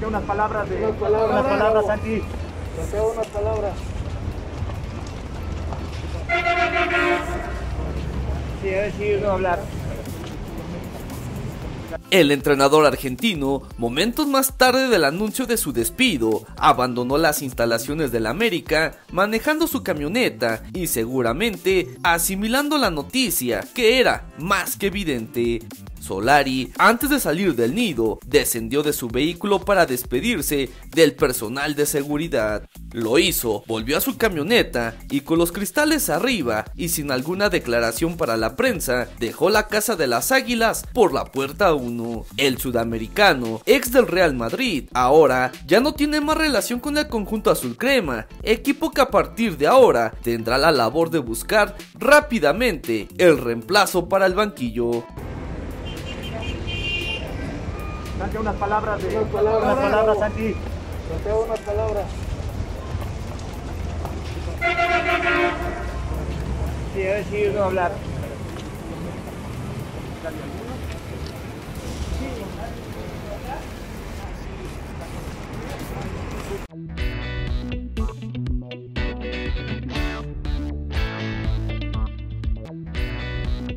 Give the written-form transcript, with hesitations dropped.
Santiago unas palabras, Santi. Santiago unas palabras. Sí, a ver si uno va a hablar. El entrenador argentino, momentos más tarde del anuncio de su despido, abandonó las instalaciones del América manejando su camioneta y seguramente asimilando la noticia, que era más que evidente. Solari, antes de salir del nido, descendió de su vehículo para despedirse del personal de seguridad. Lo hizo, volvió a su camioneta y con los cristales arriba y sin alguna declaración para la prensa, dejó la casa de las Águilas por la puerta 1. El sudamericano, ex del Real Madrid, ahora ya no tiene más relación con el conjunto azul crema, equipo que a partir de ahora tendrá la labor de buscar rápidamente el reemplazo para el banquillo. Santi, unas palabras, Santi. Santiago, unas palabras. Sí, a ver si uno va a hablar.